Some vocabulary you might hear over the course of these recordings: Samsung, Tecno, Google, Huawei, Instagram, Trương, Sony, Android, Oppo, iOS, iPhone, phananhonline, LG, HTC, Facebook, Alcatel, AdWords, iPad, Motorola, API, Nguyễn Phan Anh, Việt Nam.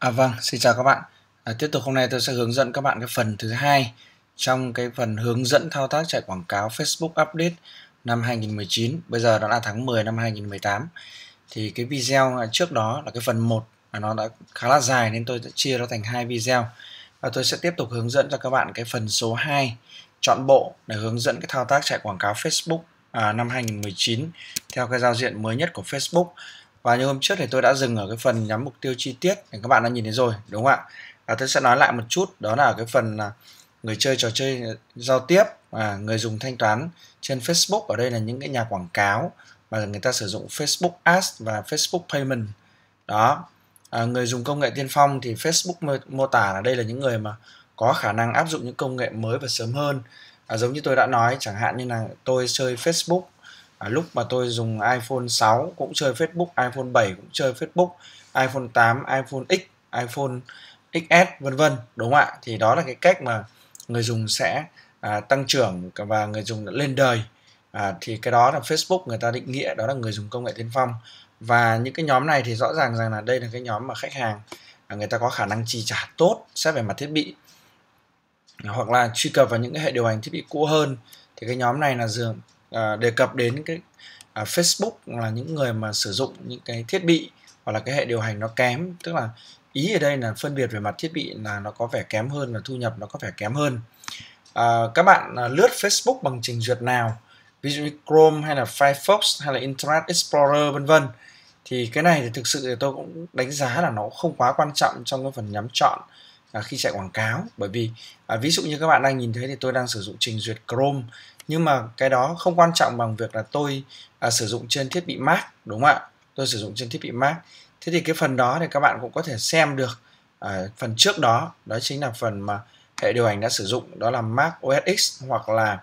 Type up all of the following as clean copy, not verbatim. Vâng, xin chào các bạn. Tiếp tục hôm nay tôi sẽ hướng dẫn các bạn cái phần thứ hai trong cái phần hướng dẫn thao tác chạy quảng cáo Facebook Update năm 2019. Bây giờ đó là tháng 10 năm 2018. Thì cái video trước đó là cái phần 1 nó đã khá là dài nên tôi sẽ chia nó thành hai video. Và tôi sẽ tiếp tục hướng dẫn cho các bạn cái phần số 2 chọn bộ để hướng dẫn cái thao tác chạy quảng cáo Facebook năm 2019 theo cái giao diện mới nhất của Facebook. Và như hôm trước thì tôi đã dừng ở cái phần nhắm mục tiêu chi tiết thì các bạn đã nhìn thấy rồi, đúng không ạ? Tôi sẽ nói lại một chút, đó là ở cái phần người chơi trò chơi giao tiếp, người dùng thanh toán trên Facebook. Ở đây là những cái nhà quảng cáo mà người ta sử dụng Facebook Ads và Facebook Payment. Đó, người dùng công nghệ tiên phong thì Facebook mô tả là đây là những người mà có khả năng áp dụng những công nghệ mới và sớm hơn. Giống như tôi đã nói, chẳng hạn như là tôi chơi Facebook. Lúc mà tôi dùng iPhone 6 cũng chơi Facebook, iPhone 7 cũng chơi Facebook, iPhone 8, iPhone X, iPhone XS vân vân, đúng không ạ? Thì đó là cái cách mà người dùng sẽ tăng trưởng và người dùng đã lên đời. Thì cái đó là Facebook người ta định nghĩa đó là người dùng công nghệ tiên phong. Và những cái nhóm này thì rõ ràng rằng là đây là cái nhóm mà khách hàng người ta có khả năng chi trả tốt xét về mặt thiết bị, hoặc là truy cập vào những cái hệ điều hành thiết bị cũ hơn. Thì cái nhóm này là dường đề cập đến cái Facebook là những người mà sử dụng những cái thiết bị hoặc là cái hệ điều hành nó kém, tức là ý ở đây là phân biệt về mặt thiết bị là nó có vẻ kém hơn và thu nhập nó có vẻ kém hơn. Các bạn lướt Facebook bằng trình duyệt nào, ví dụ như Chrome hay là Firefox hay là Internet Explorer vân vân, thì cái này thì thực sự thì tôi cũng đánh giá là nó không quá quan trọng trong cái phần nhắm chọn khi chạy quảng cáo. Bởi vì ví dụ như các bạn đang nhìn thấy thì tôi đang sử dụng trình duyệt Chrome, nhưng mà cái đó không quan trọng bằng việc là tôi sử dụng trên thiết bị Mac, đúng không ạ? Tôi sử dụng trên thiết bị Mac. Thế thì cái phần đó thì các bạn cũng có thể xem được phần trước đó, đó chính là phần mà hệ điều hành đã sử dụng, đó là Mac OS X hoặc là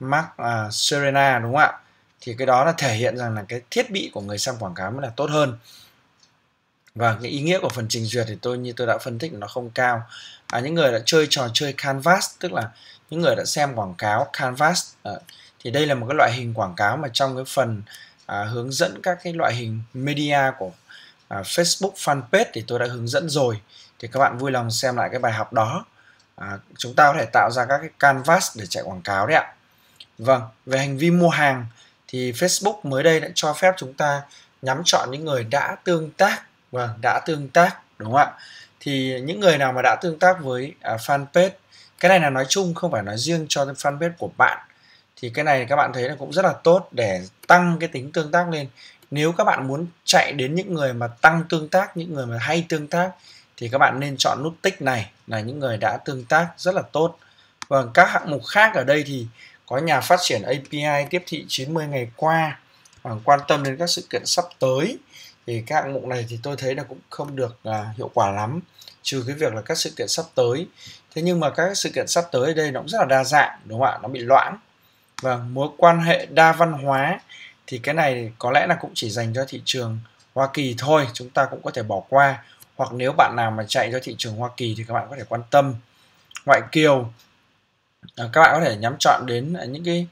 Mac Serena, đúng không ạ? Thì cái đó là thể hiện rằng là cái thiết bị của người xem quảng cáo mới là tốt hơn. Và cái ý nghĩa của phần trình duyệt thì như tôi đã phân tích nó không cao. Những người đã chơi trò chơi Canvas, tức là những người đã xem quảng cáo Canvas, thì đây là một cái loại hình quảng cáo mà trong cái phần hướng dẫn các cái loại hình media của Facebook Fanpage thì tôi đã hướng dẫn rồi. Thì các bạn vui lòng xem lại cái bài học đó. Chúng ta có thể tạo ra các cái Canvas để chạy quảng cáo đấy ạ. Vâng, về hành vi mua hàng thì Facebook mới đây đã cho phép chúng ta nhắm chọn những người đã tương tác. Vâng, đã tương tác, đúng không ạ? Thì những người nào mà đã tương tác với fanpage, cái này là nói chung không phải nói riêng cho fanpage của bạn, thì cái này các bạn thấy là cũng rất là tốt để tăng cái tính tương tác lên. Nếu các bạn muốn chạy đến những người mà tăng tương tác, những người mà hay tương tác, thì các bạn nên chọn nút tích này là những người đã tương tác, rất là tốt. Và các hạng mục khác ở đây thì có nhà phát triển API tiếp thị 90 ngày qua, quan tâm đến các sự kiện sắp tới. Thì các hạng mục này thì tôi thấy là cũng không được hiệu quả lắm, trừ cái việc là các sự kiện sắp tới. Thế nhưng mà các sự kiện sắp tới ở đây nó cũng rất là đa dạng, đúng không ạ? Nó bị loãng. Và mối quan hệ đa văn hóa thì cái này có lẽ là cũng chỉ dành cho thị trường Hoa Kỳ thôi, chúng ta cũng có thể bỏ qua. Hoặc nếu bạn nào mà chạy cho thị trường Hoa Kỳ thì các bạn có thể quan tâm. Ngoại kiều, các bạn có thể nhắm chọn đến những cái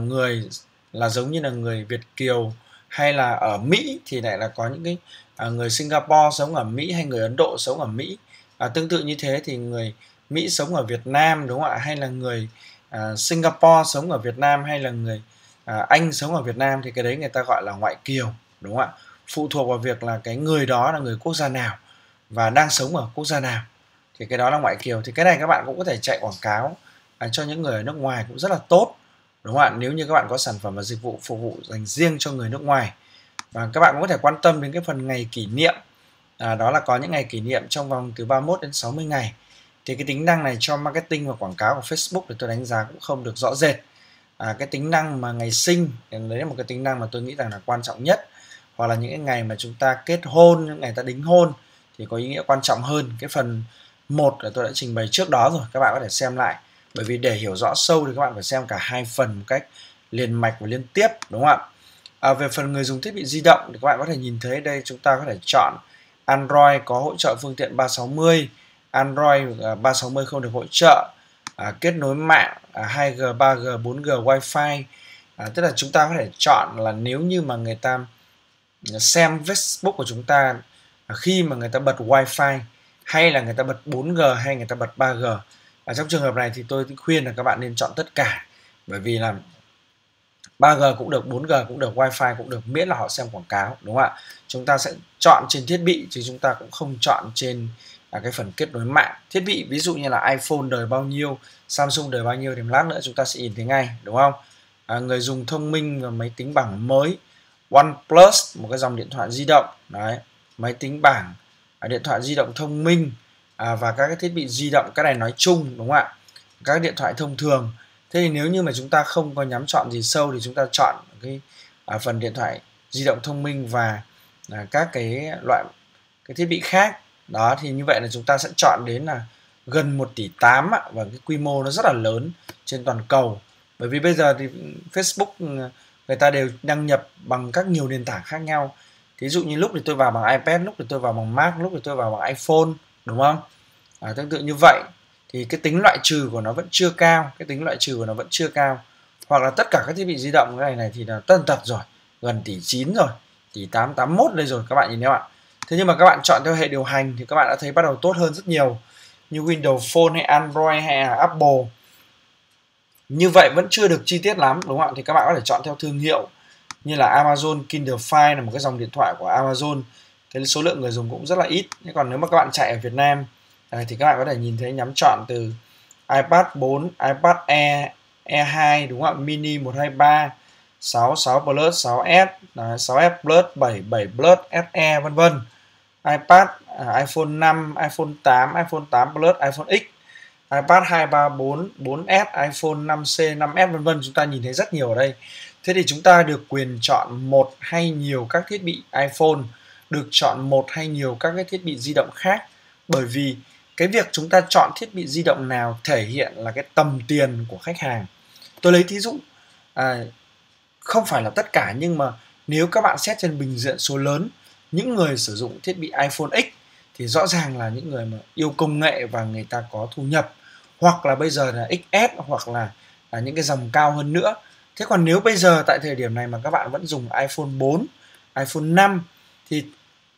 người là giống như là người Việt kiều, hay là ở Mỹ thì lại là có những cái người Singapore sống ở Mỹ, hay người Ấn Độ sống ở Mỹ. Tương tự như thế thì người Mỹ sống ở Việt Nam, đúng không ạ? Hay là người Singapore sống ở Việt Nam, hay là người Anh sống ở Việt Nam, thì cái đấy người ta gọi là ngoại kiều, đúng không ạ? Phụ thuộc vào việc là cái người đó là người quốc gia nào và đang sống ở quốc gia nào, thì cái đó là ngoại kiều. Thì cái này các bạn cũng có thể chạy quảng cáo cho những người ở nước ngoài cũng rất là tốt, đúng không ạ? Nếu như các bạn có sản phẩm và dịch vụ phục vụ dành riêng cho người nước ngoài. Và các bạn cũng có thể quan tâm đến cái phần ngày kỷ niệm, đó là có những ngày kỷ niệm trong vòng từ 31 đến 60 ngày. Thì cái tính năng này cho marketing và quảng cáo của Facebook thì tôi đánh giá cũng không được rõ rệt. Cái tính năng mà ngày sinh, đấy là một cái tính năng mà tôi nghĩ rằng là quan trọng nhất. Hoặc là những cái ngày mà chúng ta kết hôn, những ngày ta đính hôn thì có ý nghĩa quan trọng hơn. Cái phần 1 là tôi đã trình bày trước đó rồi, các bạn có thể xem lại. Bởi vì để hiểu rõ sâu thì các bạn phải xem cả hai phần một cách liền mạch và liên tiếp, đúng không ạ? Về phần người dùng thiết bị di động thì các bạn có thể nhìn thấy đây, chúng ta có thể chọn Android có hỗ trợ phương tiện 360, Android 360 không được hỗ trợ, kết nối mạng 2G, 3G, 4G, Wi-Fi. Tức là chúng ta có thể chọn là nếu như mà người ta xem Facebook của chúng ta khi mà người ta bật Wi-Fi hay là người ta bật 4G hay người ta bật 3G. Và trong trường hợp này thì tôi khuyên là các bạn nên chọn tất cả, bởi vì là 3G cũng được, 4G cũng được, Wi-Fi cũng được, miễn là họ xem quảng cáo, đúng không ạ? Chúng ta sẽ chọn trên thiết bị chứ chúng ta cũng không chọn trên cái phần kết nối mạng. Thiết bị ví dụ như là iPhone đời bao nhiêu, Samsung đời bao nhiêu thì lát nữa chúng ta sẽ nhìn thấy ngay, đúng không? Người dùng thông minh và máy tính bảng mới, OnePlus, một cái dòng điện thoại di động, đấy, máy tính bảng, điện thoại di động thông minh và các cái thiết bị di động, cái này nói chung, đúng không ạ? Các điện thoại thông thường. Thế thì nếu như mà chúng ta không có nhắm chọn gì sâu thì chúng ta chọn cái phần điện thoại di động thông minh và các cái loại cái thiết bị khác. Đó, thì như vậy là chúng ta sẽ chọn đến là gần 1,8 tỷ, và cái quy mô nó rất là lớn trên toàn cầu. Bởi vì bây giờ thì Facebook người ta đều đăng nhập bằng các nhiều nền tảng khác nhau. Thí dụ như lúc thì tôi vào bằng iPad, lúc thì tôi vào bằng Mac, lúc thì tôi vào bằng iPhone, đúng không? Tương tự như vậy thì cái tính loại trừ của nó vẫn chưa cao, hoặc là tất cả các thiết bị di động cái này thì là tần tật rồi, gần 1,9 tỷ rồi, 1,881 tỷ đây rồi các bạn nhìn thấy không ạ? Thế nhưng mà các bạn chọn theo hệ điều hành thì các bạn đã thấy bắt đầu tốt hơn rất nhiều, như Windows Phone hay Android hay là Apple. Như vậy vẫn chưa được chi tiết lắm, đúng không ạ? Thì các bạn có thể chọn theo thương hiệu như là Amazon Kindle Fire là một cái dòng điện thoại của Amazon. Cái số lượng người dùng cũng rất là ít. Thế còn nếu mà các bạn chạy ở Việt Nam thì các bạn có thể nhìn thấy nhắm chọn từ iPad 4, iPad Air, Air 2, đúng không ạ? Mini 123, 6, 6 Plus, 6S, 6S Plus, 7, 7 Plus, SE vân vân. iPad, iPhone 5, iPhone 8, iPhone 8 Plus, iPhone X, iPad 234, 4S, iPhone 5C, 5S vân vân, chúng ta nhìn thấy rất nhiều ở đây. Thế thì chúng ta được quyền chọn một hay nhiều các thiết bị iPhone, được chọn một hay nhiều các cái thiết bị di động khác, bởi vì cái việc chúng ta chọn thiết bị di động nào thể hiện là cái tầm tiền của khách hàng. Tôi lấy thí dụ, không phải là tất cả, nhưng mà nếu các bạn xét trên bình diện số lớn, những người sử dụng thiết bị iPhone X thì rõ ràng là những người mà yêu công nghệ và người ta có thu nhập, hoặc là bây giờ là XS, hoặc là những cái dòng cao hơn nữa. Thế còn nếu bây giờ tại thời điểm này mà các bạn vẫn dùng iPhone 4, iPhone 5 thì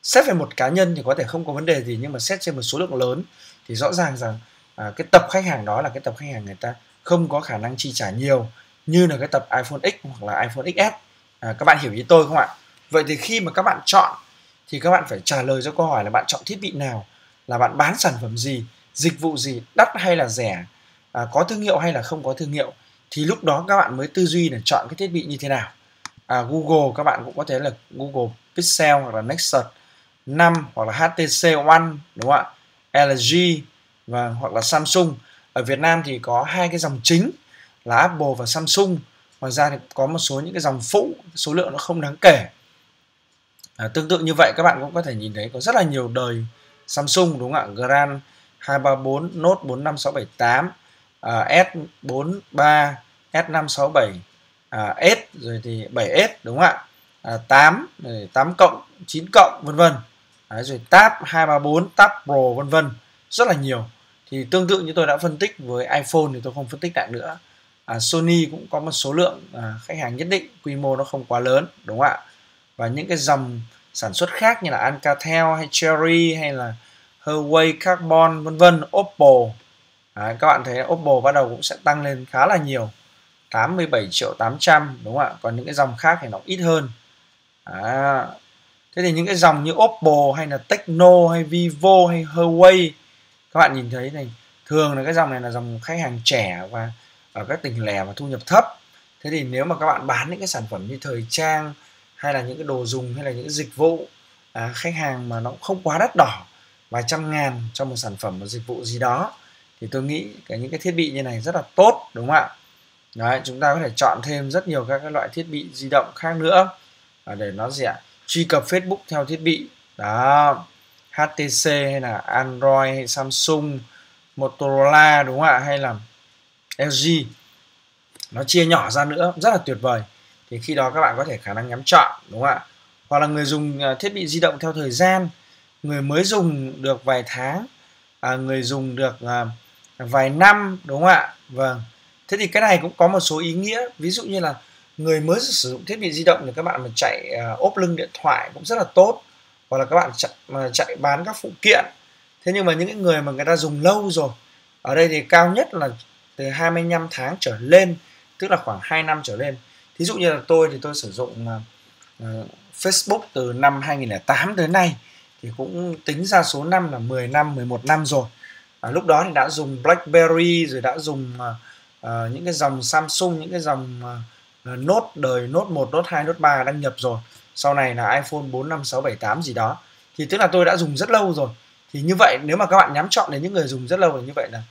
xét về một cá nhân thì có thể không có vấn đề gì, nhưng mà xét trên một số lượng lớn thì rõ ràng rằng cái tập khách hàng đó là cái tập khách hàng người ta không có khả năng chi trả nhiều như là cái tập iPhone X hoặc là iPhone XS. Các bạn hiểu ý tôi không ạ? Vậy thì khi mà các bạn chọn thì các bạn phải trả lời cho câu hỏi là bạn chọn thiết bị nào, là bạn bán sản phẩm gì, dịch vụ gì, đắt hay là rẻ, có thương hiệu hay là không có thương hiệu. Thì lúc đó các bạn mới tư duy để chọn cái thiết bị như thế nào. Google các bạn cũng có thể là Google Pixel hoặc là Nexus 5 hoặc là HTC One, đúng không ạ? LG và hoặc là Samsung. Ở Việt Nam thì có hai cái dòng chính là Apple và Samsung. Ngoài ra thì có một số những cái dòng phụ, số lượng nó không đáng kể. Tương tự như vậy các bạn cũng có thể nhìn thấy có rất là nhiều đời Samsung, đúng không ạ? Grand 234, Note 45678, S43, S567, S rồi thì 7S, đúng không ạ? 8, 8 cộng, 9 cộng vân vân. Rồi Tab 234, Tab Pro vân vân, rất là nhiều. Thì tương tự như tôi đã phân tích với iPhone thì tôi không phân tích lại nữa. Sony cũng có một số lượng khách hàng nhất định, quy mô nó không quá lớn, đúng không ạ? Và những cái dòng sản xuất khác như là Alcatel hay Cherry hay là Huawei Carbon vân vân, Oppo. Đấy, các bạn thấy Oppo bắt đầu cũng sẽ tăng lên khá là nhiều, 87,8 triệu, đúng không ạ? Còn những cái dòng khác thì nó ít hơn. Thế thì những cái dòng như Oppo hay là Tecno hay Vivo hay Huawei, các bạn nhìn thấy này, thường là cái dòng này là dòng khách hàng trẻ và ở các tỉnh lẻ và thu nhập thấp. Thế thì nếu mà các bạn bán những cái sản phẩm như thời trang hay là những cái đồ dùng hay là những cái dịch vụ, khách hàng mà nó không quá đắt đỏ, vài trăm ngàn cho một sản phẩm, một dịch vụ gì đó, thì tôi nghĩ những cái thiết bị như này rất là tốt, đúng không ạ? Đấy, chúng ta có thể chọn thêm rất nhiều các cái loại thiết bị di động khác nữa để nó rẻ. Truy cập Facebook theo thiết bị đó, HTC hay là Android hay Samsung, Motorola, đúng không ạ? Hay là LG, nó chia nhỏ ra nữa, rất là tuyệt vời. Thì khi đó các bạn có thể khả năng nhắm chọn, đúng không ạ? Hoặc là người dùng thiết bị di động theo thời gian, người mới dùng được vài tháng, người dùng được vài năm, đúng không ạ? Vâng. Thế thì cái này cũng có một số ý nghĩa. Ví dụ như là người mới sử dụng thiết bị di động thì các bạn mà chạy ốp lưng điện thoại cũng rất là tốt. Hoặc là các bạn chạy bán các phụ kiện Thế nhưng mà những người mà người ta dùng lâu rồi, ở đây thì cao nhất là từ 25 tháng trở lên, tức là khoảng 2 năm trở lên. Thí dụ như là tôi thì tôi sử dụng Facebook từ năm 2008 tới nay, thì cũng tính ra số năm là 10 năm, 11 năm rồi. Lúc đó thì đã dùng BlackBerry, rồi đã dùng những cái dòng Samsung, những cái dòng Note đời Note 1, Note 2, Note 3 đăng nhập rồi. Sau này là iPhone 4, 5, 6, 7, 8 gì đó. Thì tức là tôi đã dùng rất lâu rồi. Thì như vậy nếu mà các bạn nhắm chọn đến những người dùng rất lâu rồi, như vậy là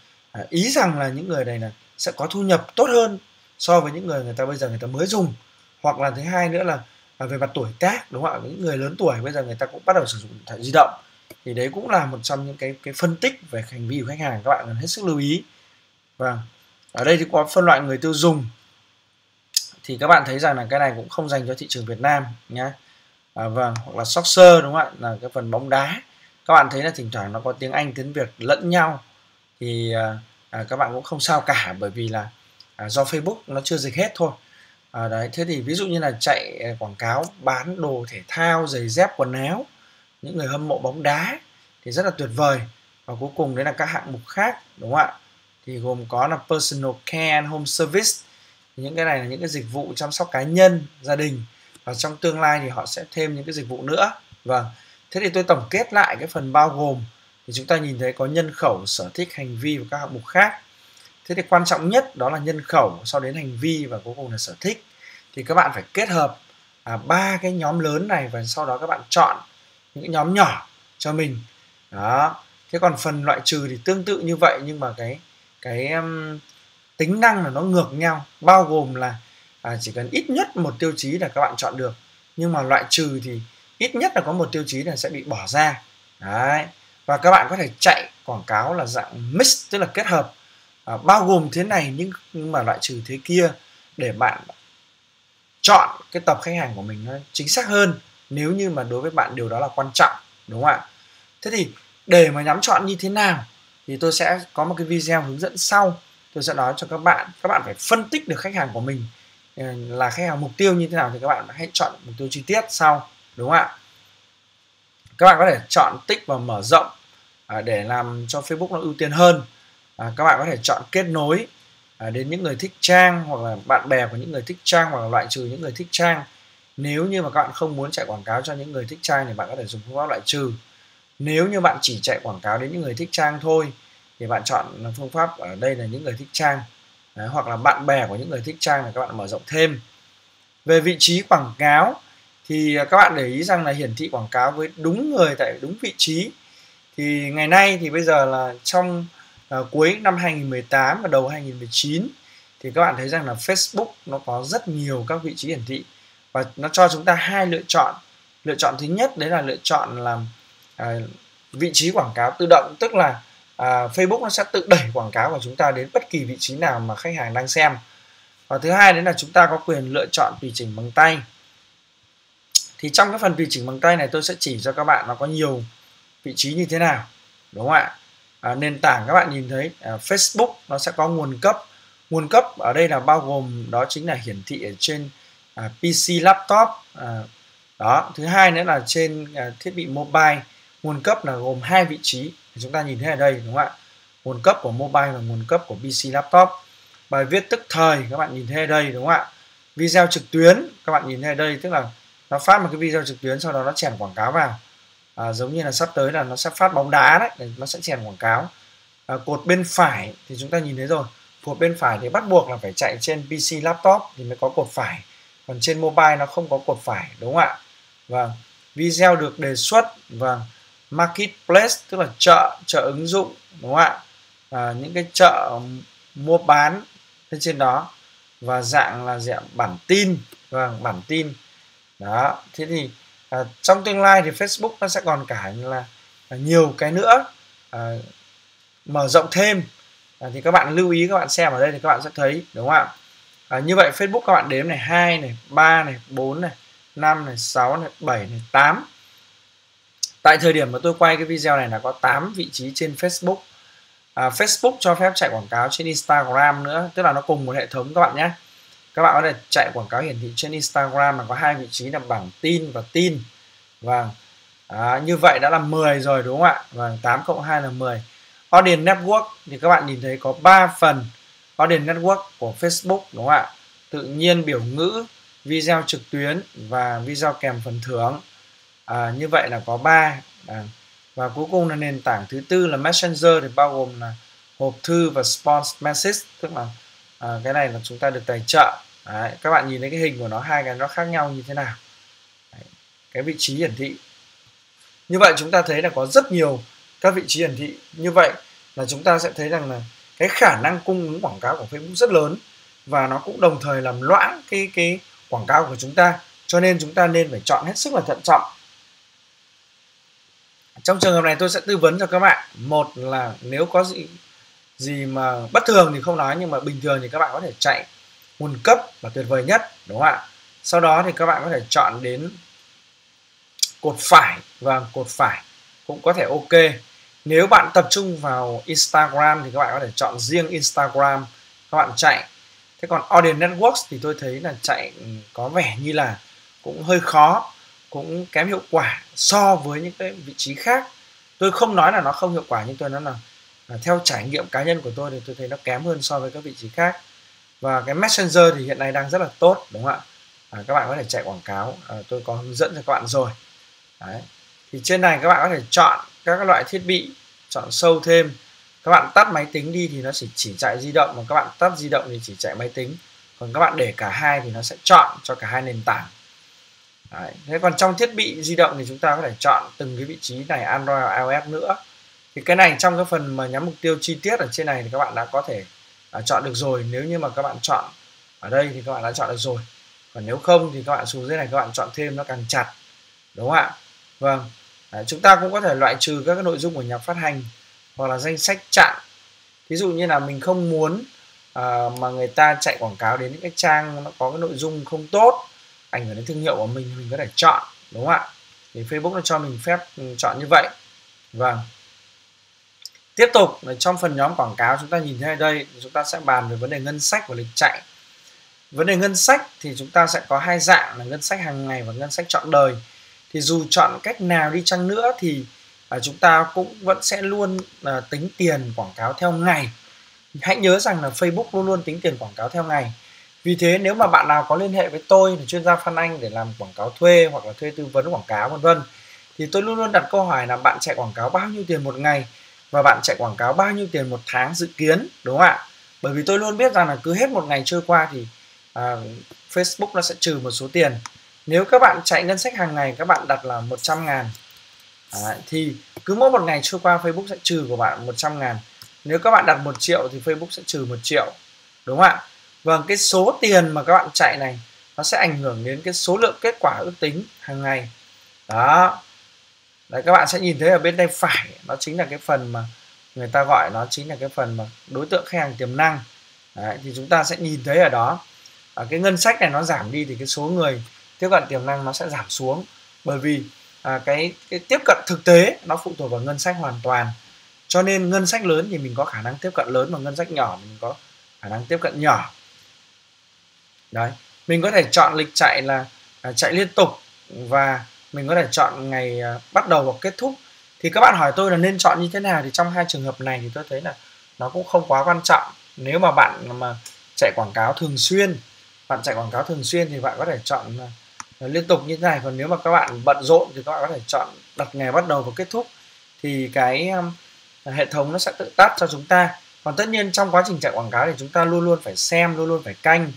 ý rằng là những người này là sẽ có thu nhập tốt hơn so với những người ta bây giờ người ta mới dùng. Hoặc là thứ hai nữa là về mặt tuổi tác, đúng không ạ? Những người lớn tuổi bây giờ người ta cũng bắt đầu sử dụng điện thoại di động. Thì đấy cũng là một trong những cái phân tích về hành vi của khách hàng, các bạn cần hết sức lưu ý. Và ở đây thì có phân loại người tiêu dùng. Thì các bạn thấy rằng là cái này cũng không dành cho thị trường Việt Nam nhé. Vâng, hoặc là soccer, đúng không ạ? Là cái phần bóng đá. Các bạn thấy là thỉnh thoảng nó có tiếng Anh, tiếng Việt lẫn nhau. Thì các bạn cũng không sao cả, bởi vì là do Facebook nó chưa dịch hết thôi. Đấy, thế thì ví dụ như là chạy quảng cáo bán đồ thể thao, giày dép, quần áo, những người hâm mộ bóng đá thì rất là tuyệt vời. Và cuối cùng đấy là các hạng mục khác, đúng không ạ? Thì gồm có là personal care and home service. Thì những cái này là những cái dịch vụ chăm sóc cá nhân, gia đình. Và trong tương lai thì họ sẽ thêm những cái dịch vụ nữa. Vâng, thế thì tôi tổng kết lại cái phần bao gồm. Thì chúng ta nhìn thấy có nhân khẩu, sở thích, hành vi và các hạng mục khác. Thế thì quan trọng nhất đó là nhân khẩu, sau đến hành vi và cuối cùng là sở thích. Thì các bạn phải kết hợp ba cái nhóm lớn này, và sau đó các bạn chọn những nhóm nhỏ cho mình. Đó. Thế còn phần loại trừ thì tương tự như vậy, nhưng mà cái tính năng là nó ngược nhau. Bao gồm là chỉ cần ít nhất một tiêu chí là các bạn chọn được. Nhưng mà loại trừ thì ít nhất là có một tiêu chí là sẽ bị bỏ ra. Đấy. Và các bạn có thể chạy quảng cáo là dạng mix, tức là kết hợp. Bao gồm thế này nhưng mà loại trừ thế kia, để bạn chọn cái tập khách hàng của mình nó chính xác hơn, nếu như mà đối với bạn điều đó là quan trọng, đúng không ạ? Thế thì để mà nhắm chọn như thế nào thì tôi sẽ có một cái video hướng dẫn sau. Tôi sẽ nói cho các bạn phải phân tích được khách hàng của mình là khách hàng mục tiêu như thế nào, thì các bạn hãy chọn mục tiêu chi tiết sau, đúng không ạ? Các bạn có thể chọn tích và mở rộng để làm cho Facebook nó ưu tiên hơn. Các bạn có thể chọn kết nối đến những người thích trang, hoặc là bạn bè của những người thích trang, hoặc là loại trừ những người thích trang. Nếu như mà các bạn không muốn chạy quảng cáo cho những người thích trang thì bạn có thể dùng phương pháp loại trừ. Nếu như bạn chỉ chạy quảng cáo đến những người thích trang thôi thì bạn chọn phương pháp ở đây là những người thích trang. Đấy, hoặc là bạn bè của những người thích trang là các bạn mở rộng thêm. Về vị trí quảng cáo thì các bạn để ý rằng là hiển thị quảng cáo với đúng người tại đúng vị trí. Thì ngày nay thì bây giờ là trong cuối năm 2018 và đầu 2019 thì các bạn thấy rằng là Facebook nó có rất nhiều các vị trí hiển thị, và nó cho chúng ta hai lựa chọn. Lựa chọn thứ nhất đấy là lựa chọn làm vị trí quảng cáo tự động, tức là Facebook nó sẽ tự đẩy quảng cáo của chúng ta đến bất kỳ vị trí nào mà khách hàng đang xem. Và thứ hai đấy là chúng ta có quyền lựa chọn tùy chỉnh bằng tay. Thì trong cái phần tùy chỉnh bằng tay này tôi sẽ chỉ cho các bạn nó có nhiều vị trí như thế nào, đúng không ạ? Nền tảng các bạn nhìn thấy Facebook nó sẽ có nguồn cấp. Nguồn cấp ở đây là bao gồm đó chính là hiển thị ở trên PC, laptop. Đó, thứ hai nữa là trên thiết bị mobile. Nguồn cấp là gồm hai vị trí chúng ta nhìn thấy ở đây, đúng không ạ? Nguồn cấp của mobile và nguồn cấp của PC, laptop. Bài viết tức thời các bạn nhìn thấy ở đây, đúng không ạ? Video trực tuyến các bạn nhìn thấy ở đây, tức là nó phát một cái video trực tuyến, sau đó nó chèn quảng cáo vào. Giống như là sắp tới là nó sẽ phát bóng đá đấy, nó sẽ chèn quảng cáo. Cột bên phải thì chúng ta nhìn thấy rồi. Cột bên phải thì bắt buộc là phải chạy trên PC, laptop thì mới có cột phải. Còn trên mobile nó không có cột phải, đúng không ạ? Vâng, video được đề xuất. Vâng, marketplace tức là chợ, chợ ứng dụng, đúng không ạ? Những cái chợ mua bán trên đó. Và dạng là dạng bản tin. Vâng, bản tin. Đó, thế thì trong tương lai thì Facebook nó sẽ còn cả là nhiều cái nữa, mở rộng thêm. Thì các bạn lưu ý, các bạn xem ở đây thì các bạn sẽ thấy, đúng không ạ? Như vậy Facebook các bạn đếm này, 2 này, 3 này, 4 này, 5 này, 6 này, 7 này, 8. Tại thời điểm mà tôi quay cái video này là có 8 vị trí trên Facebook. Facebook cho phép chạy quảng cáo trên Instagram nữa, tức là nó cùng một hệ thống các bạn nhé. Các bạn có thể chạy quảng cáo hiển thị trên Instagram là có hai vị trí là bảng tin và tin. Và Như vậy đã là 10 rồi đúng không ạ? Vâng, 8 cộng 2 là 10. Audience Network thì các bạn nhìn thấy có 3 phần Audience Network của Facebook đúng không ạ? Tự nhiên, biểu ngữ, video trực tuyến và video kèm phần thưởng. Như vậy là có 3. Và cuối cùng là nền tảng thứ tư là Messenger, thì bao gồm là hộp thư và sponsored message, tức là cái này là chúng ta được tài trợ. Đấy, các bạn nhìn thấy cái hình của nó, hai cái nó khác nhau như thế nào. Đấy, cái vị trí hiển thị. Như vậy chúng ta thấy là có rất nhiều các vị trí hiển thị. Như vậy là chúng ta sẽ thấy rằng là cái khả năng cung ứng quảng cáo của Facebook rất lớn, và nó cũng đồng thời làm loãng cái quảng cáo của chúng ta. Cho nên chúng ta nên phải chọn hết sức là thận trọng. Trong trường hợp này tôi sẽ tư vấn cho các bạn. Một là nếu có gì mà bất thường thì không nói, nhưng mà bình thường thì các bạn có thể chạy nguồn cấp là tuyệt vời nhất đúng không ạ? Sau đó thì các bạn có thể chọn đến cột phải, và cột phải cũng có thể ok. Nếu bạn tập trung vào Instagram thì các bạn có thể chọn riêng Instagram các bạn chạy. Thế còn Audience Networks thì tôi thấy là chạy có vẻ như là cũng hơi khó, cũng kém hiệu quả so với những cái vị trí khác. Tôi không nói là nó không hiệu quả, nhưng tôi nói là theo trải nghiệm cá nhân của tôi thì tôi thấy nó kém hơn so với các vị trí khác. Và cái Messenger thì hiện nay đang rất là tốt đúng không ạ? Các bạn có thể chạy quảng cáo, tôi có hướng dẫn cho các bạn rồi. Đấy. Thì trên này các bạn có thể chọn các loại thiết bị, chọn sâu thêm. Các bạn tắt máy tính đi thì nó chỉ chạy di động, mà các bạn tắt di động thì chỉ chạy máy tính. Còn các bạn để cả hai thì nó sẽ chọn cho cả hai nền tảng. Đấy. Thế còn trong thiết bị di động thì chúng ta có thể chọn từng cái vị trí này, Android và iOS nữa. Thì cái này trong cái phần mà nhắm mục tiêu chi tiết ở trên này thì các bạn đã có thể chọn được rồi. Nếu như mà các bạn chọn ở đây thì các bạn đã chọn được rồi. Còn nếu không thì các bạn xuống dưới này các bạn chọn thêm, nó càng chặt đúng không ạ? Vâng, chúng ta cũng có thể loại trừ các cái nội dung của nhà phát hành hoặc là danh sách chặn. Ví dụ như là mình không muốn mà người ta chạy quảng cáo đến những cái trang nó có cái nội dung không tốt, ảnh hưởng đến thương hiệu của mình có thể chọn đúng không ạ? Thì Facebook nó cho mình phép chọn như vậy. Vâng. Tiếp tục trong phần nhóm quảng cáo chúng ta nhìn thấy ở đây, chúng ta sẽ bàn về vấn đề ngân sách và lịch chạy. Vấn đề ngân sách thì chúng ta sẽ có hai dạng là ngân sách hàng ngày và ngân sách trọn đời. Thì dù chọn cách nào đi chăng nữa thì chúng ta cũng vẫn sẽ luôn tính tiền quảng cáo theo ngày. Hãy nhớ rằng là Facebook luôn luôn tính tiền quảng cáo theo ngày. Vì thế nếu mà bạn nào có liên hệ với tôi, chuyên gia Phan Anh, để làm quảng cáo thuê hoặc là thuê tư vấn quảng cáo vân vân, thì tôi luôn luôn đặt câu hỏi là bạn chạy quảng cáo bao nhiêu tiền một ngày và bạn chạy quảng cáo bao nhiêu tiền một tháng dự kiến đúng không ạ? Bởi vì tôi luôn biết rằng là cứ hết một ngày trôi qua thì Facebook nó sẽ trừ một số tiền. Nếu các bạn chạy ngân sách hàng ngày, các bạn đặt là 100.000 thì cứ mỗi một ngày trôi qua Facebook sẽ trừ của bạn 100.000. Nếu các bạn đặt 1 triệu thì Facebook sẽ trừ 1 triệu, đúng không ạ? Vâng, cái số tiền mà các bạn chạy này nó sẽ ảnh hưởng đến cái số lượng kết quả ước tính hàng ngày. Đó. Đấy, các bạn sẽ nhìn thấy ở bên đây phải, nó chính là cái phần mà người ta gọi nó chính là cái phần mà đối tượng khách hàng tiềm năng. Đấy, thì chúng ta sẽ nhìn thấy ở đó, ở cái ngân sách này nó giảm đi thì cái số người tiếp cận tiềm năng nó sẽ giảm xuống. Bởi vì cái tiếp cận thực tế nó phụ thuộc vào ngân sách hoàn toàn. Cho nên ngân sách lớn thì mình có khả năng tiếp cận lớn, mà ngân sách nhỏ mình có khả năng tiếp cận nhỏ. Đấy, mình có thể chọn lịch chạy là chạy liên tục, và mình có thể chọn ngày bắt đầu hoặc kết thúc. Thì các bạn hỏi tôi là nên chọn như thế nào, thì trong hai trường hợp này thì tôi thấy là nó cũng không quá quan trọng. Nếu mà bạn mà chạy quảng cáo thường xuyên, thì bạn có thể chọn liên tục như thế này. Còn nếu mà các bạn bận rộn thì các bạn có thể chọn đặt ngày bắt đầu và kết thúc, thì cái hệ thống nó sẽ tự tắt cho chúng ta. Còn tất nhiên trong quá trình chạy quảng cáo thì chúng ta luôn luôn phải xem, luôn luôn phải canh.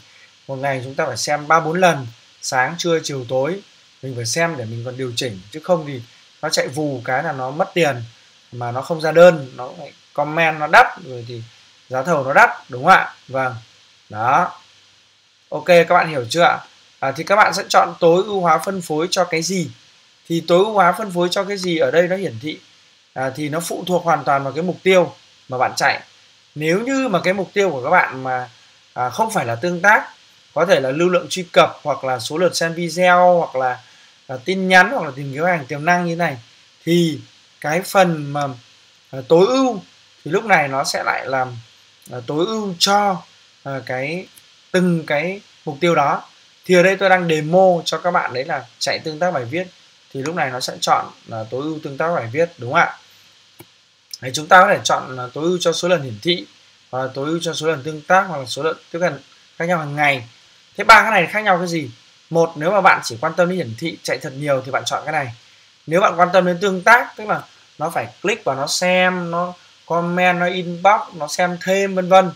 Một ngày chúng ta phải xem 3-4 lần, sáng, trưa, chiều, tối mình phải xem để mình còn điều chỉnh, chứ không thì nó chạy vù cái là nó mất tiền mà nó không ra đơn, nó comment nó đắt, rồi thì giá thầu nó đắt, đúng không ạ? Vâng, đó. Ok, các bạn hiểu chưa ạ? Thì các bạn sẽ chọn tối ưu hóa phân phối cho cái gì? Thì tối ưu hóa phân phối cho cái gì ở đây nó hiển thị thì nó phụ thuộc hoàn toàn vào cái mục tiêu mà bạn chạy. Nếu như mà cái mục tiêu của các bạn mà không phải là tương tác, có thể là lưu lượng truy cập hoặc là số lượt xem video hoặc là tin nhắn hoặc là tìm kiếm hàng tiềm năng như này, thì cái phần mà tối ưu thì lúc này nó sẽ lại làm tối ưu cho từng cái mục tiêu đó. Thì ở đây tôi đang demo cho các bạn đấy là chạy tương tác bài viết, thì lúc này nó sẽ chọn là tối ưu tương tác bài viết, đúng không ạ? Đấy, chúng ta có thể chọn tối ưu cho số lần hiển thị, hoặc là tối ưu cho số lần tương tác, hoặc là số lần tiếp cận khác nhau hàng ngày. Thế ba cái này khác nhau cái gì? Một, nếu mà bạn chỉ quan tâm đến hiển thị chạy thật nhiều thì bạn chọn cái này. Nếu bạn quan tâm đến tương tác, tức là nó phải click và nó xem, nó comment, nó inbox, nó xem thêm vân vân,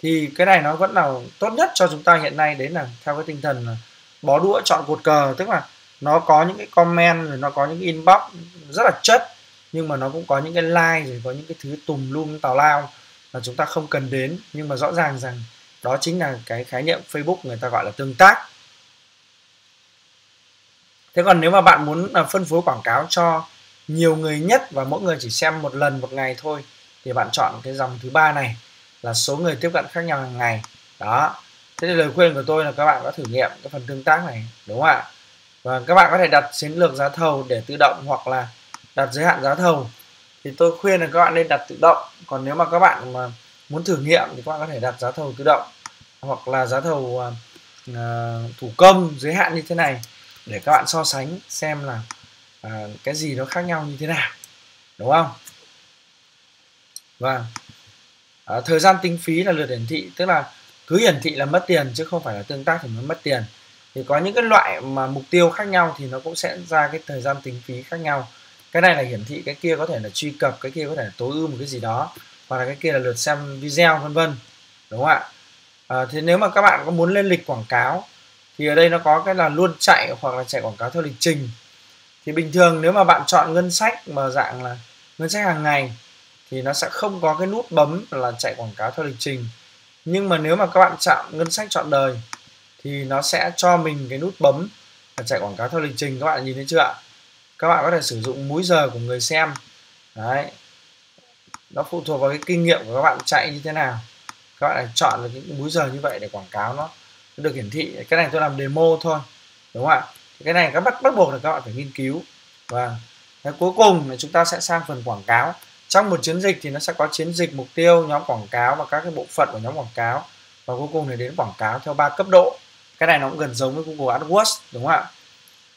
thì cái này nó vẫn là tốt nhất cho chúng ta hiện nay. Đấy là theo cái tinh thần là bó đũa chọn cột cờ, tức là nó có những cái comment, rồi nó có những cái inbox rất là chất, nhưng mà nó cũng có những cái like, rồi có những cái thứ tùm lum tào lao mà chúng ta không cần đến. Nhưng mà rõ ràng rằng đó chính là cái khái niệm Facebook người ta gọi là tương tác. Thế còn nếu mà bạn muốn phân phối quảng cáo cho nhiều người nhất và mỗi người chỉ xem một lần một ngày thôi, thì bạn chọn cái dòng thứ ba này là số người tiếp cận khác nhau hàng ngày. Đó. Thế thì lời khuyên của tôi là các bạn có thử nghiệm cái phần tương tác này, đúng không ạ? Và các bạn có thể đặt chiến lược giá thầu để tự động, hoặc là đặt giới hạn giá thầu. Thì tôi khuyên là các bạn nên đặt tự động. Còn nếu mà các bạn mà muốn thử nghiệm thì các bạn có thể đặt giá thầu tự động, hoặc là giá thầu thủ công giới hạn như thế này, để các bạn so sánh xem là cái gì nó khác nhau như thế nào, đúng không? Và thời gian tính phí là lượt hiển thị, tức là cứ hiển thị là mất tiền, chứ không phải là tương tác thì mới mất tiền. Thì có những cái loại mà mục tiêu khác nhau thì nó cũng sẽ ra cái thời gian tính phí khác nhau. Cái này là hiển thị, cái kia có thể là truy cập, cái kia có thể là tối ưu một cái gì đó, hoặc là cái kia là lượt xem video vân vân, đúng không ạ? Thế nếu mà các bạn có muốn lên lịch quảng cáo thì ở đây nó có cái là luôn chạy, hoặc là chạy quảng cáo theo lịch trình. Thì bình thường nếu mà bạn chọn ngân sách mà dạng là ngân sách hàng ngày thì nó sẽ không có cái nút bấm là chạy quảng cáo theo lịch trình. Nhưng mà nếu mà các bạn chọn ngân sách chọn đời thì nó sẽ cho mình cái nút bấm là chạy quảng cáo theo lịch trình. Các bạn nhìn thấy chưa ạ? Các bạn có thể sử dụng múi giờ của người xem. Đấy. Nó phụ thuộc vào cái kinh nghiệm của các bạn chạy như thế nào. Các bạn hãy chọn được những múi giờ như vậy để quảng cáo nó được hiển thị. Cái này tôi làm demo thôi, đúng không ạ? Cái này các bắt buộc là các bạn phải nghiên cứu. Và cái cuối cùng là chúng ta sẽ sang phần quảng cáo. Trong một chiến dịch thì nó sẽ có chiến dịch, mục tiêu, nhóm quảng cáo và các cái bộ phận của nhóm quảng cáo, và cuối cùng thì đến quảng cáo theo 3 cấp độ. Cái này nó cũng gần giống với Google AdWords, đúng không ạ?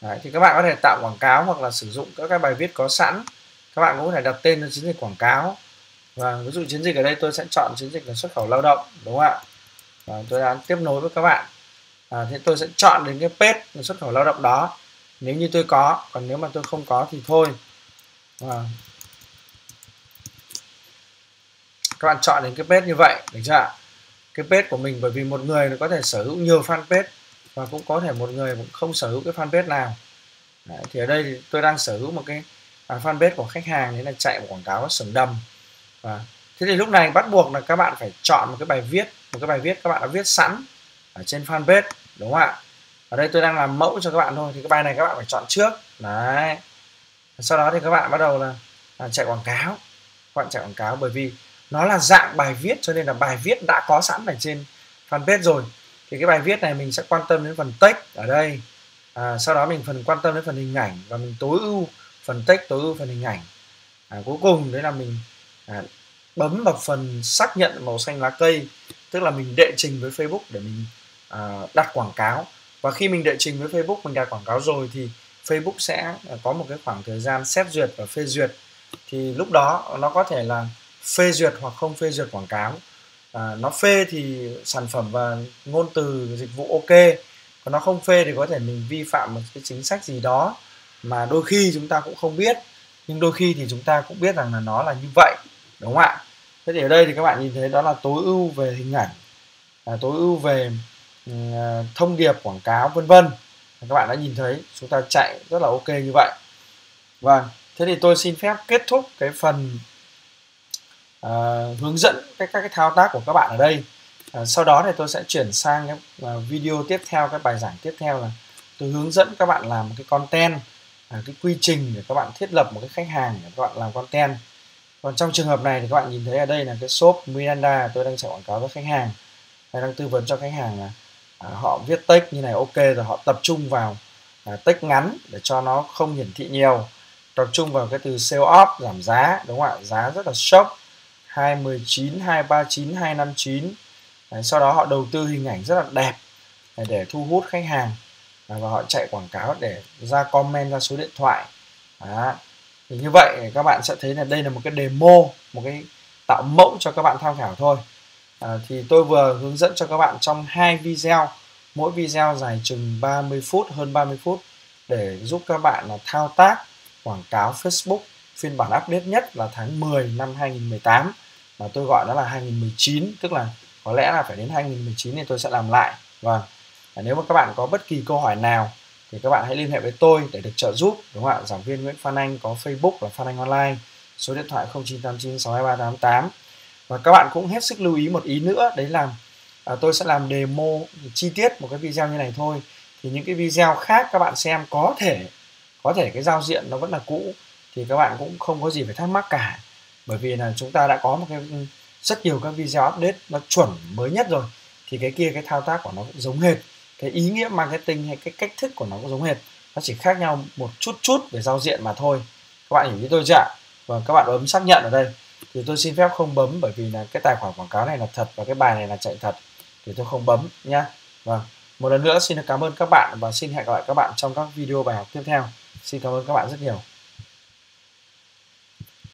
Đấy, thì các bạn có thể tạo quảng cáo, hoặc là sử dụng các cái bài viết có sẵn. Các bạn cũng có thể đặt tên cho chiến dịch quảng cáo. Và ví dụ chiến dịch ở đây tôi sẽ chọn chiến dịch là xuất khẩu lao động, đúng không ạ? Và tôi đã tiếp nối với các bạn. Thế tôi sẽ chọn đến cái page là xuất khẩu lao động đó, nếu như tôi có. Còn nếu mà tôi không có thì thôi. Các bạn chọn đến cái page như vậy, được chưa ạ? Cái page của mình, bởi vì một người nó có thể sở hữu nhiều fanpage, và cũng có thể một người cũng không sở hữu cái fanpage nào. Đấy, thì ở đây thì tôi đang sở hữu một cái fanpage của khách hàng, đấy là chạy một quảng cáo sừng đầm. Thế thì lúc này bắt buộc là các bạn phải chọn một cái bài viết, các bạn đã viết sẵn ở trên fanpage, đúng không ạ? Ở đây tôi đang làm mẫu cho các bạn thôi, thì cái bài này các bạn phải chọn trước. Đấy. Sau đó thì các bạn bắt đầu là chạy quảng cáo. Các bạn chạy quảng cáo bởi vì nó là dạng bài viết, cho nên là bài viết đã có sẵn ở trên fanpage rồi. Thì cái bài viết này mình sẽ quan tâm đến phần text ở đây. Sau đó mình quan tâm đến phần hình ảnh, và mình tối ưu phần text, tối ưu phần hình ảnh. Cuối cùng đấy là mình bấm vào phần xác nhận màu xanh lá cây, tức là mình đệ trình với Facebook để mình đặt quảng cáo. Và khi mình đệ trình với Facebook, mình đặt quảng cáo rồi thì Facebook sẽ có một cái khoảng thời gian xét duyệt và phê duyệt. Thì lúc đó nó có thể là phê duyệt hoặc không phê duyệt quảng cáo. Nó phê thì sản phẩm và ngôn từ dịch vụ ok, còn nó không phê thì có thể mình vi phạm một cái chính sách gì đó mà đôi khi chúng ta cũng không biết, nhưng đôi khi thì chúng ta cũng biết rằng là nó là như vậy, đúng không ạ? Thế thì ở đây thì các bạn nhìn thấy đó là tối ưu về hình ảnh, tối ưu về thông điệp quảng cáo vân vân. Các bạn đã nhìn thấy chúng ta chạy rất là ok như vậy. Vâng, thế thì tôi xin phép kết thúc cái phần hướng dẫn các cái thao tác của các bạn ở đây. Sau đó thì tôi sẽ chuyển sang cái video tiếp theo, cái bài giảng tiếp theo là tôi hướng dẫn các bạn làm một cái content, cái quy trình để các bạn thiết lập một cái khách hàng để các bạn làm content. Còn trong trường hợp này thì các bạn nhìn thấy ở đây là cái shop Miranda, tôi đang chạy quảng cáo với khách hàng, tôi đang tư vấn cho khách hàng là họ viết text như này ok rồi, họ tập trung vào text ngắn để cho nó không hiển thị nhiều, tập trung vào cái từ sale off, giảm giá, đúng không ạ? Giá rất là sốc, 219, 239, 259. Đấy, sau đó họ đầu tư hình ảnh rất là đẹp để thu hút khách hàng. và họ chạy quảng cáo để ra comment, ra số điện thoại. Thì như vậy các bạn sẽ thấy là đây là một cái demo, một cái tạo mẫu cho các bạn tham khảo thôi. Thì tôi vừa hướng dẫn cho các bạn trong 2 video, mỗi video dài chừng 30 phút, hơn 30 phút để giúp các bạn là thao tác quảng cáo Facebook phiên bản update nhất là tháng 10 năm 2018, mà tôi gọi đó là 2019, tức là có lẽ là phải đến 2019 thì tôi sẽ làm lại. Và nếu mà các bạn có bất kỳ câu hỏi nào thì các bạn hãy liên hệ với tôi để được trợ giúp, đúng không ạ? Giảng viên Nguyễn Phan Anh có Facebook là Phan Anh Online, số điện thoại 0989 623 88. Và các bạn cũng hết sức lưu ý một ý nữa, đấy là tôi sẽ làm demo chi tiết một cái video như này thôi. Thì những cái video khác các bạn xem có thể cái giao diện nó vẫn là cũ, thì các bạn cũng không có gì phải thắc mắc cả, bởi vì là chúng ta đã có một cái rất nhiều các video update nó chuẩn mới nhất rồi, thì cái kia cái thao tác của nó cũng giống hệt, cái ý nghĩa marketing hay cái cách thức của nó cũng giống hệt, nó chỉ khác nhau một chút về giao diện mà thôi. Các bạn hiểu với tôi chưa ạ? Và các bạn bấm xác nhận ở đây thì tôi xin phép không bấm, bởi vì là cái tài khoản quảng cáo này là thật và cái bài này là chạy thật thì tôi không bấm nhá. Và một lần nữa xin được cảm ơn các bạn và xin hẹn gặp lại các bạn trong các video bài học tiếp theo. Xin cảm ơn các bạn rất nhiều.